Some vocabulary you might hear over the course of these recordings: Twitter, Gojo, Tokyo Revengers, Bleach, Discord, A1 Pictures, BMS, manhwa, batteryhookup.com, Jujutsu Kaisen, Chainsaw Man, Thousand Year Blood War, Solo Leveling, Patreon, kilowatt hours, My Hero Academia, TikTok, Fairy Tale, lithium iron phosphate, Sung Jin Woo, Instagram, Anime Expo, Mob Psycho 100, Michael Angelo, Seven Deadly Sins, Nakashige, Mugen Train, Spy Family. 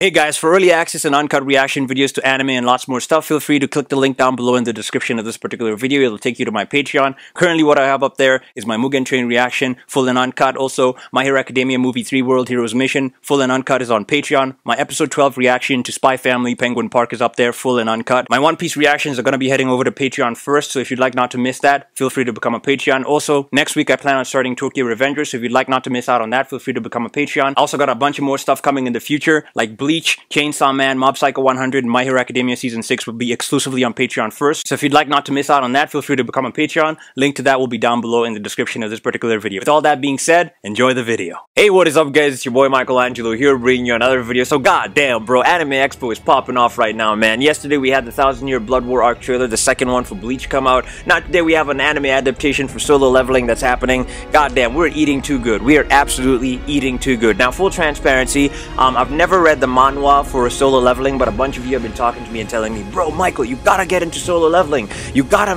Hey guys, for early access and uncut reaction videos to anime and lots more stuff, feel free to click the link down below in the description of this particular video. It'll take you to my Patreon. Currently what I have up there is my Mugen Train reaction, full and uncut. Also, My Hero Academia Movie 3 World Heroes Mission, full and uncut, is on Patreon. My Episode 12 reaction to Spy Family Penguin Park is up there, full and uncut. My One Piece reactions are going to be heading over to Patreon first, so if you'd like not to miss that, feel free to become a Patreon. Also, next week I plan on starting Tokyo Revengers, so if you'd like not to miss out on that, feel free to become a Patreon. I also got a bunch of more stuff coming in the future, like Bleach, Chainsaw Man, Mob Psycho 100, and My Hero Academia Season 6 will be exclusively on Patreon first. So if you'd like not to miss out on that, feel free to become a Patreon. Link to that will be down below in the description of this particular video. With all that being said, enjoy the video. Hey, what is up guys? It's your boy Michael Angelo here, bringing you another video. So goddamn bro, Anime Expo is popping off right now, man. Yesterday we had the Thousand Year Blood War arc trailer, the second one for Bleach, come out. Now today we have an anime adaptation for Solo Leveling that's happening. Goddamn, we're eating too good. We are absolutely eating too good. Now, full transparency, I've never read the manhwa for Solo Leveling, but a bunch of you have been talking to me and telling me, bro, Michael, you gotta get into Solo Leveling. You gotta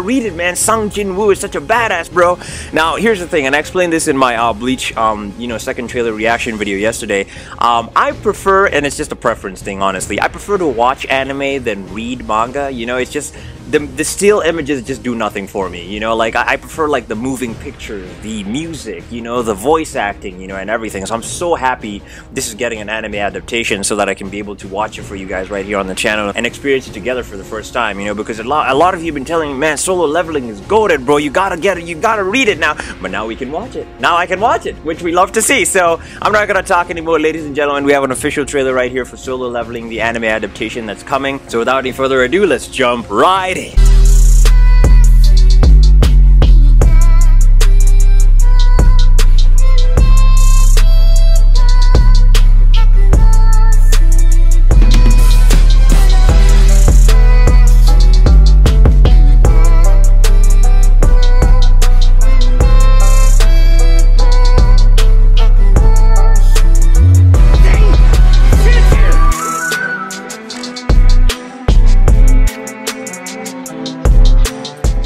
read it, man. Sung Jin Woo is such a badass, bro. Now, here's the thing, and I explained this in my Bleach, second trailer reaction video yesterday. I prefer, and it's just a preference thing, honestly. I prefer to watch anime than read manga. You know, it's just the still images just do nothing for me. You know, like I prefer like the moving pictures, the music, you know, the voice acting, you know, and everything. So I'm so happy this is getting an anime adaptation so that I can be able to watch it for you guys right here on the channel and experience it together for the first time, you know, because a lot of you have been telling me, man, Solo Leveling is goated, bro, you gotta get it, you gotta read it now. But now we can watch it. Now I can watch it, which we love to see. So I'm not gonna talk anymore, ladies and gentlemen. We have an official trailer right here for Solo Leveling, the anime adaptation that's coming. So without any further ado, let's jump right it.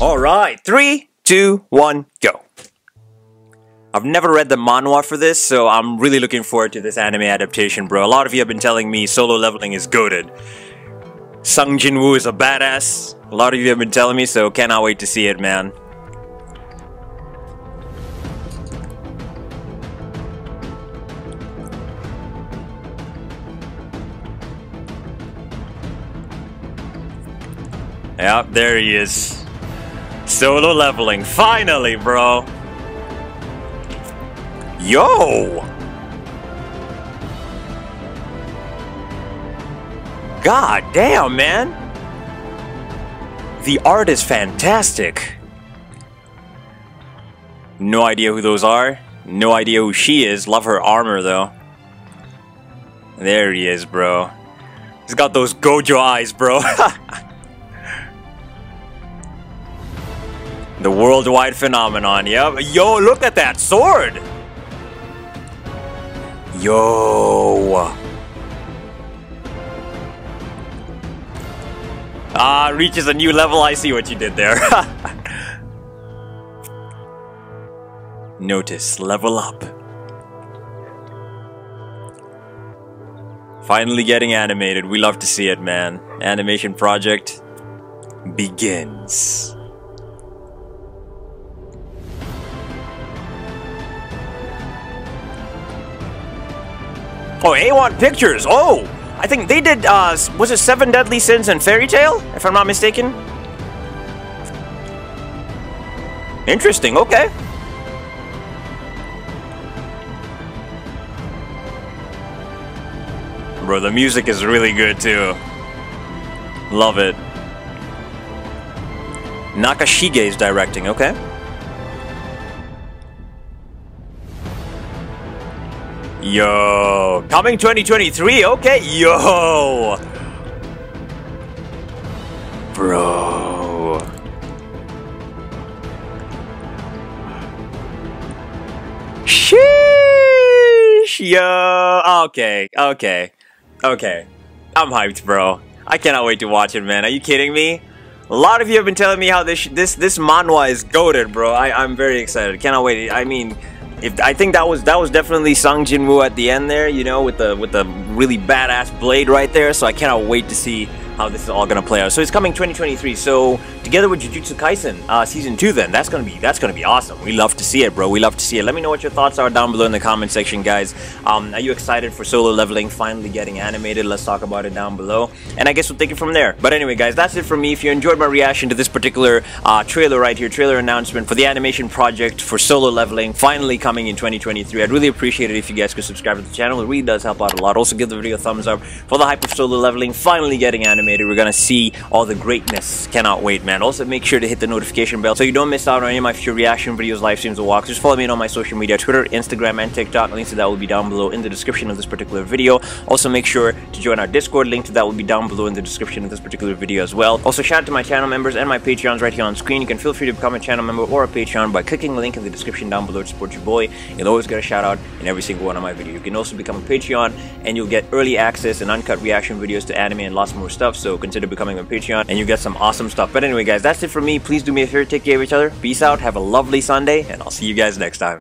Alright, 3, 2, 1, go. I've never read the manhwa for this, so I'm really looking forward to this anime adaptation, bro. A lot of you have been telling me Solo Leveling is goated. Sung Jin Woo is a badass. A lot of you have been telling me, so cannot wait to see it, man. Yep, there he is. Solo Leveling, finally, bro. Yo! God damn, man. The art is fantastic. No idea who those are. No idea who she is. Love her armor, though. There he is, bro. He's got those Gojo eyes, bro. The worldwide phenomenon, yep. Yo, look at that sword! Yo! Ah, reaches a new level, I see what you did there. Notice, level up. Finally getting animated, we love to see it, man. Animation project begins. Oh, A1 Pictures! Oh! I think they did, was it Seven Deadly Sins and Fairy Tale? If I'm not mistaken? Interesting, okay. Bro, the music is really good too. Love it. Nakashige is directing, okay. Yo, coming 2023, okay, yo! Bro. Sheesh, yo, okay. I'm hyped, bro. I cannot wait to watch it, man. Are you kidding me? A lot of you have been telling me how this manhwa is goated, bro. I'm very excited. Cannot wait. I mean, if I think that was definitely Sung Jin Woo at the end there, you know, with the really badass blade right there. So I cannot wait to see how this is all gonna play out. So it's coming 2023. So together with Jujutsu Kaisen season 2, then that's gonna be awesome. We love to see it, bro. We love to see it. Let me know what your thoughts are down below in the comment section, guys. Are you excited for Solo Leveling finally getting animated? Let's talk about it down below, and I guess we'll take it from there. But anyway, guys, that's it from me. If you enjoyed my reaction to this particular trailer right here, trailer announcement for the animation project for Solo Leveling finally coming in 2023, I'd really appreciate it if you guys could subscribe to the channel. It really does help out a lot. Also give the video a thumbs up for the hype of Solo Leveling finally getting animated. We're gonna see all the greatness. Cannot wait, man. Also make sure to hit the notification bell so you don't miss out on any of my future reaction videos, live streams, or walkthroughs. Follow me on all my social media, Twitter, Instagram, and TikTok. Links to that will be down below in the description of this particular video. Also make sure to join our Discord. Link to that will be down below in the description of this particular video as well. Also shout out to my channel members and my Patreons right here on screen. You can feel free to become a channel member or a Patreon by clicking the link in the description down below to support your boy. You'll always get a shout out in every single one of my videos. You can also become a Patreon and you'll get early access and uncut reaction videos to anime and lots more stuff. So consider becoming a Patreon and you get some awesome stuff. But anyway, guys, that's it for me. Please do me a favor, take care of each other. Peace out, have a lovely Sunday, and I'll see you guys next time.